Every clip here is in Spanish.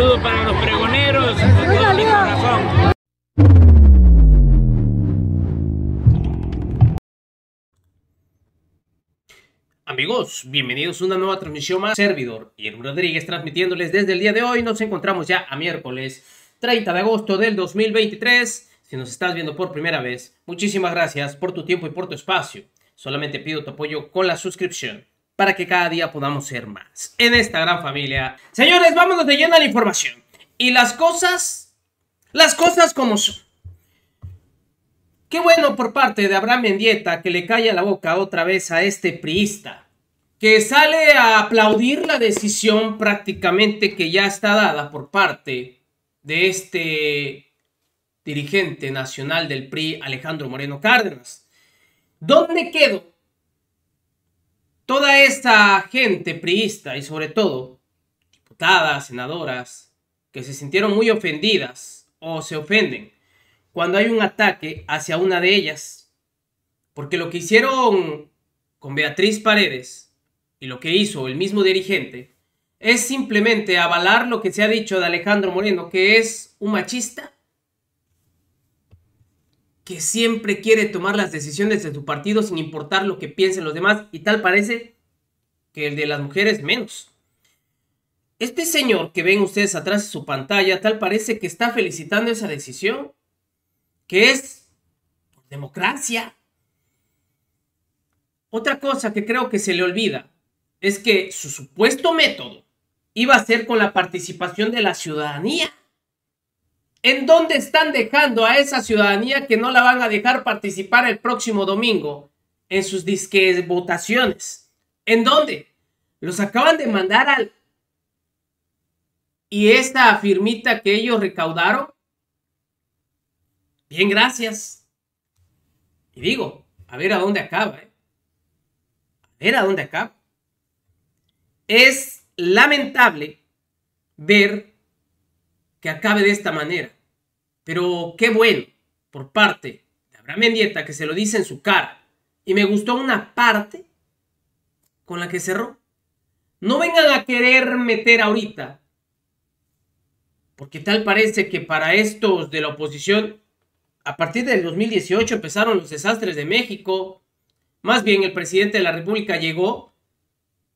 saludo para los pregoneros con todo mi corazón. Amigos, bienvenidos a una nueva transmisión más. Servidor Ian Rodríguez transmitiéndoles desde el día de hoy. Nos encontramos ya a miércoles 30 de agosto del 2023. Si nos estás viendo por primera vez, muchísimas gracias por tu tiempo y por tu espacio. Solamente pido tu apoyo con la suscripción para que cada día podamos ser más en esta gran familia. Señores, vámonos de lleno a la información. Y las cosas como son. Qué bueno por parte de Abraham Mendieta que le calla la boca otra vez a este priista, que sale a aplaudir la decisión prácticamente que ya está dada por parte de este dirigente nacional del PRI, Alejandro Moreno Cárdenas. ¿Dónde quedó toda esta gente priista y sobre todo diputadas, senadoras, que se sintieron muy ofendidas o se ofenden cuando hay un ataque hacia una de ellas? Porque lo que hicieron con Beatriz Paredes y lo que hizo el mismo dirigente es simplemente avalar lo que se ha dicho de Alejandro Moreno, que es un machista, que siempre quiere tomar las decisiones de su partido sin importar lo que piensen los demás, y tal parece que el de las mujeres menos. Este señor que ven ustedes atrás de su pantalla, tal parece que está felicitando esa decisión, que es democracia. Otra cosa que creo que se le olvida es que su supuesto método iba a ser con la participación de la ciudadanía. ¿En dónde están dejando a esa ciudadanía que no la van a dejar participar el próximo domingo en sus disque votaciones? ¿En dónde? Los acaban de mandar al... Y esta firmita que ellos recaudaron, bien, gracias. Y digo, a ver a dónde acaba, ¿eh? A ver a dónde acaba. Es lamentable ver que acabe de esta manera. Pero qué bueno por parte de Abraham Mendieta que se lo dice en su cara. Y me gustó una parte con la que cerró. No vengan a querer meter ahorita, porque tal parece que para estos de la oposición, a partir del 2018 empezaron los desastres de México. Más bien el presidente de la República llegó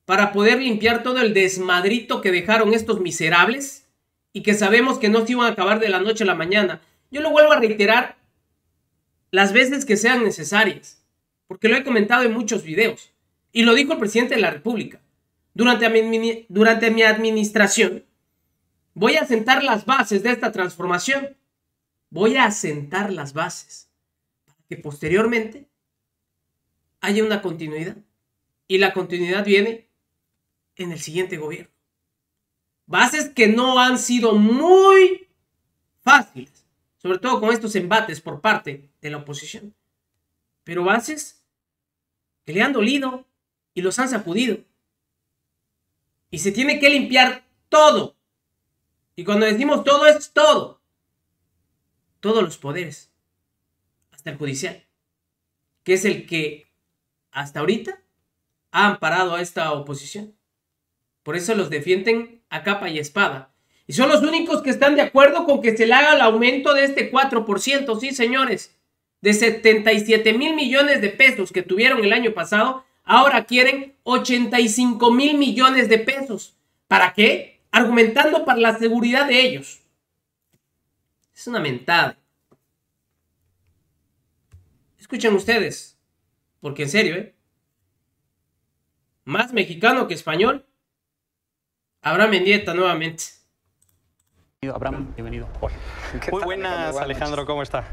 para poder limpiar todo el desmadrito que dejaron estos miserables y que sabemos que no se iban a acabar de la noche a la mañana. Yo lo vuelvo a reiterar las veces que sean necesarias, porque lo he comentado en muchos videos y lo dijo el presidente de la República. Durante mi administración voy a sentar las bases de esta transformación. Voy a asentar las bases para que posteriormente haya una continuidad. Y la continuidad viene en el siguiente gobierno. Bases que no han sido muy fáciles, sobre todo con estos embates por parte de la oposición. Pero bases que le han dolido y los han sacudido. Y se tiene que limpiar todo. Y cuando decimos todo, es todo. Todos los poderes, hasta el judicial, que es el que hasta ahorita ha amparado a esta oposición. Por eso los defienden a capa y espada. Y son los únicos que están de acuerdo con que se le haga el aumento de este 4%, sí señores, de 77,000 millones de pesos que tuvieron el año pasado, ahora quieren 85,000 millones de pesos. ¿Para qué? Argumentando para la seguridad de ellos. Es una mentada. Escuchen ustedes, porque en serio, ¿eh? Más mexicano que español. Abraham Mendieta nuevamente. Abraham, bienvenido. Muy buenas, Alejandro, ¿cómo está?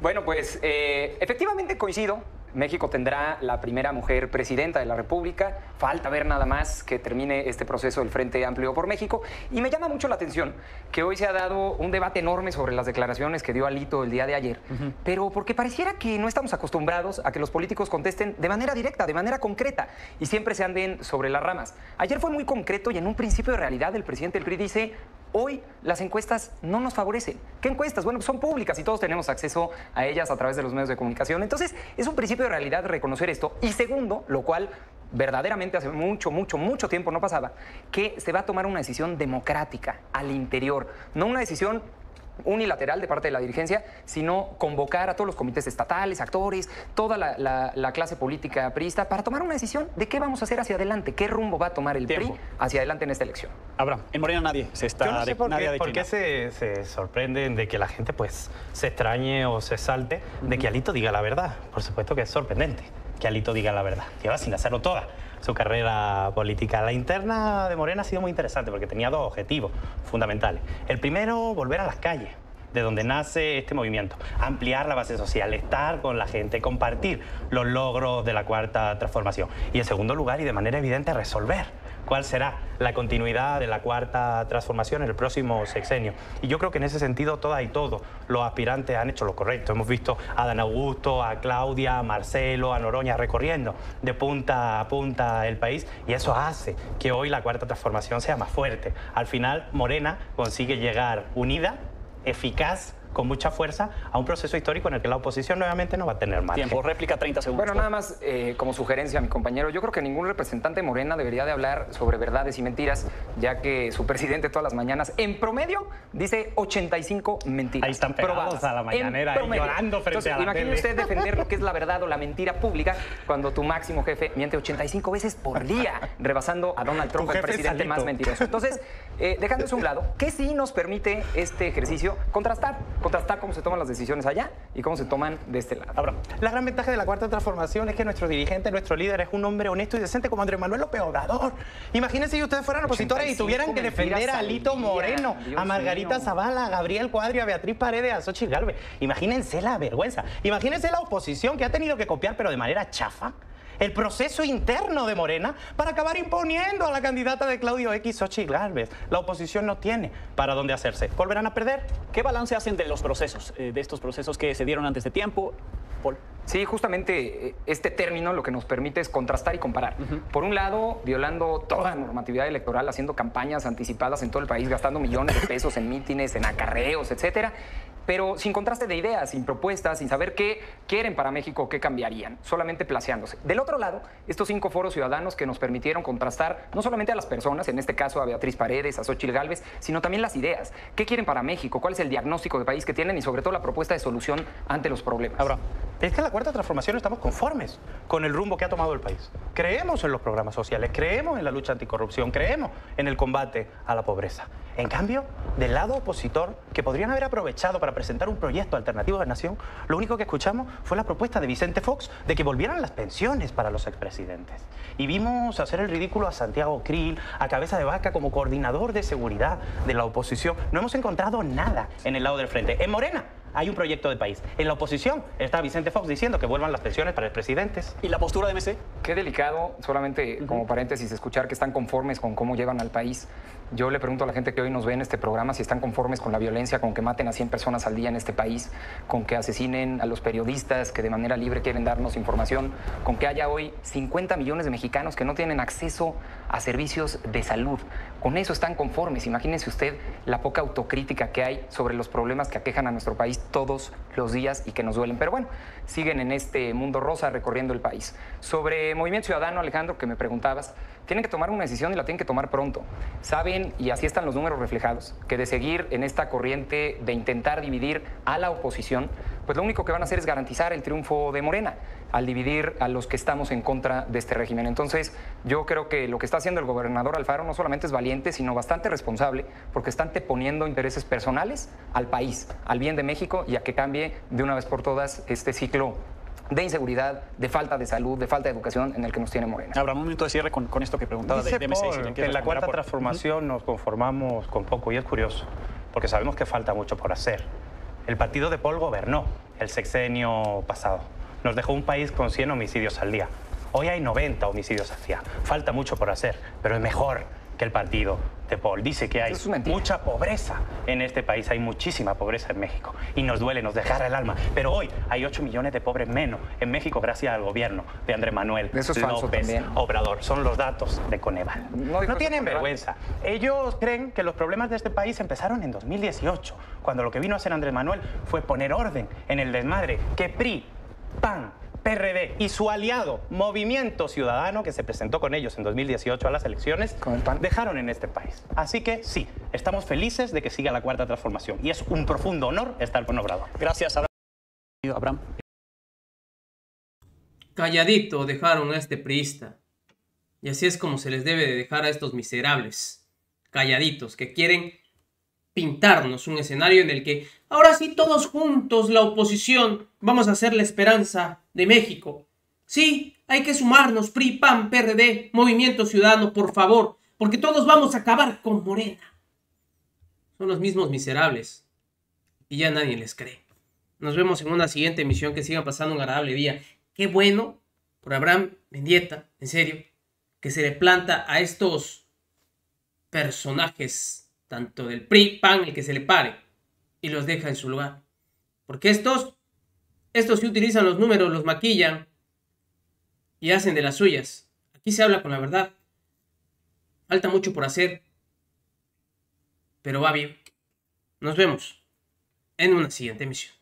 Bueno, pues efectivamente coincido. México tendrá la primera mujer presidenta de la República. Falta ver nada más que termine este proceso del Frente Amplio por México. Y me llama mucho la atención que hoy se ha dado un debate enorme sobre las declaraciones que dio Alito el día de ayer. Pero porque pareciera que no estamos acostumbrados a que los políticos contesten de manera directa, de manera concreta, y siempre se anden sobre las ramas. Ayer fue muy concreto y en un principio de realidad el presidente del PRI dice... Hoy las encuestas no nos favorecen. ¿Qué encuestas? Bueno, pues son públicas y todos tenemos acceso a ellas a través de los medios de comunicación. Entonces, es un principio de realidad reconocer esto. Y segundo, lo cual verdaderamente hace mucho, mucho, mucho tiempo no pasaba, que se va a tomar una decisión democrática al interior, no una decisión unilateral de parte de la dirigencia, sino convocar a todos los comités estatales, actores, toda la clase política priista para tomar una decisión de qué vamos a hacer hacia adelante, qué rumbo va a tomar el PRI hacia adelante en esta elección. Abraham, en Morena nadie se está... Yo no sé por qué se sorprenden de que la gente pues se extrañe o se salte de que Alito diga la verdad. Por supuesto que es sorprendente que Alito diga la verdad. Lleva sin hacerlo toda su carrera política. La interna de Morena ha sido muy interesante porque tenía dos objetivos fundamentales. El primero, volver a las calles, de donde nace este movimiento, ampliar la base social, estar con la gente, compartir los logros de la Cuarta Transformación. Y en segundo lugar, y de manera evidente, resolver cuál será la continuidad de la Cuarta Transformación en el próximo sexenio. Y yo creo que en ese sentido todas y todos los aspirantes han hecho lo correcto. Hemos visto a Dan Augusto, a Claudia, a Marcelo, a Noroña recorriendo de punta a punta el país, y eso hace que hoy la Cuarta Transformación sea más fuerte. Al final, Morena consigue llegar unida, eficaz, con mucha fuerza, a un proceso histórico en el que la oposición nuevamente no va a tener margen. Tiempo, réplica, 30 segundos. Bueno, nada más como sugerencia a mi compañero, yo creo que ningún representante Morena debería de hablar sobre verdades y mentiras, ya que su presidente todas las mañanas, en promedio, dice 85 mentiras. Ahí están pegados a la mañanera, llorando frente a la tele. Imagine usted defender lo que es la verdad o la mentira pública cuando tu máximo jefe miente 85 veces por día, rebasando a Donald Trump, el presidente más mentiroso. Entonces, dejando eso a un lado, ¿qué sí nos permite este ejercicio? Contrastar cómo se toman las decisiones allá y cómo se toman de este lado. Ahora, la gran ventaja de la Cuarta Transformación es que nuestro dirigente, nuestro líder, es un hombre honesto y decente como Andrés Manuel López Obrador. Imagínense si ustedes fueran opositores y tuvieran que defender a Alito Moreno, a Margarita Zavala, a Gabriel Cuadrio, a Beatriz Paredes, a Xochitl Gálvez. Imagínense la vergüenza. Imagínense la oposición que ha tenido que copiar, pero de manera chafa, el proceso interno de Morena para acabar imponiendo a la candidata de Claudio X, Xochitl Gálvez. La oposición no tiene para dónde hacerse. ¿Volverán a perder? ¿Qué balance hacen de los procesos, de estos procesos que se dieron antes de tiempo, Paul? Sí, justamente este término lo que nos permite es contrastar y comparar. Por un lado, violando toda normatividad electoral, haciendo campañas anticipadas en todo el país, gastando millones de pesos en mítines, en acarreos, etcétera, pero sin contraste de ideas, sin propuestas, sin saber qué quieren para México, qué cambiarían, solamente placeándose. Del otro lado, estos 5 foros ciudadanos que nos permitieron contrastar no solamente a las personas, en este caso a Beatriz Paredes, a Xochitl Gálvez, sino también las ideas. ¿Qué quieren para México? ¿Cuál es el diagnóstico de país que tienen? Y sobre todo la propuesta de solución ante los problemas. Ahora, es que en la Cuarta Transformación estamos conformes con el rumbo que ha tomado el país. Creemos en los programas sociales, creemos en la lucha anticorrupción, creemos en el combate a la pobreza. En cambio, del lado opositor, que podrían haber aprovechado para presentar un proyecto alternativo de nación, lo único que escuchamos fue la propuesta de Vicente Fox de que volvieran las pensiones para los expresidentes. Y vimos hacer el ridículo a Santiago Krill, a Cabeza de Vaca como coordinador de seguridad de la oposición. No hemos encontrado nada en el lado del frente. En Morena hay un proyecto de país. En la oposición está Vicente Fox diciendo que vuelvan las pensiones para expresidentes. ¿Y la postura de MC? Qué delicado, solamente como paréntesis, escuchar que están conformes con cómo llevan al país. Yo le pregunto a la gente que hoy nos ve en este programa si están conformes con la violencia, con que maten a 100 personas al día en este país, con que asesinen a los periodistas que de manera libre quieren darnos información, con que haya hoy 50 millones de mexicanos que no tienen acceso a servicios de salud. Con eso están conformes. Imagínense usted la poca autocrítica que hay sobre los problemas que aquejan a nuestro país todos los días y que nos duelen. Pero bueno, siguen en este mundo rosa recorriendo el país. Sobre Movimiento Ciudadano, Alejandro, que me preguntabas, tienen que tomar una decisión y la tienen que tomar pronto. Saben, y así están los números reflejados, que de seguir en esta corriente de intentar dividir a la oposición, pues lo único que van a hacer es garantizar el triunfo de Morena al dividir a los que estamos en contra de este régimen. Entonces, yo creo que lo que está haciendo el gobernador Alfaro no solamente es valiente, sino bastante responsable, porque está anteponiendo intereses personales al país, al bien de México, y a que cambie de una vez por todas este ciclo de inseguridad, de falta de salud, de falta de educación en el que nos tiene Morena. Habrá un momento de cierre con esto que preguntaba de MC. En la Cuarta Transformación nos conformamos con poco, y es curioso, porque sabemos que falta mucho por hacer. El partido de Paul gobernó el sexenio pasado. Nos dejó un país con 100 homicidios al día. Hoy hay 90 homicidios al día. Falta mucho por hacer, pero es mejor que el partido de Paul. Dice que hay mucha pobreza en este país, hay muchísima pobreza en México. Y nos duele, nos desgarra el alma. Pero hoy hay 8 millones de pobres menos en México gracias al gobierno de Andrés Manuel López Obrador. Son los datos de Coneval. No tienen vergüenza. Ellos creen que los problemas de este país empezaron en 2018, cuando lo que vino a hacer Andrés Manuel fue poner orden en el desmadre que PRI, PAN, PRD y su aliado Movimiento Ciudadano, que se presentó con ellos en 2018 a las elecciones, dejaron en este país. Así que sí, estamos felices de que siga la Cuarta Transformación y es un profundo honor estar con Obrador. Gracias, Abraham. Calladito dejaron a este priista. Y así es como se les debe de dejar a estos miserables, calladitos, que quieren pintarnos un escenario en el que ahora sí todos juntos, la oposición, vamos a hacer la esperanza de México. Sí, hay que sumarnos, PRI, PAN, PRD, Movimiento Ciudadano, por favor, porque todos vamos a acabar con Morena. Son los mismos miserables y ya nadie les cree. Nos vemos en una siguiente emisión, que sigan pasando un agradable día. Qué bueno por Abraham Mendieta, en serio, que se le planta a estos personajes, tanto del PRI, PAN, el que se le pare, y los deja en su lugar. Porque estos sí utilizan los números, los maquillan y hacen de las suyas. Aquí se habla con la verdad. Falta mucho por hacer, pero va bien. Nos vemos en una siguiente emisión.